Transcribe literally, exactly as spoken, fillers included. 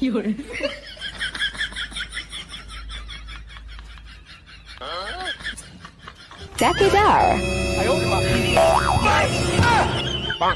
有人。Duck it up。哎呦我的妈！棒。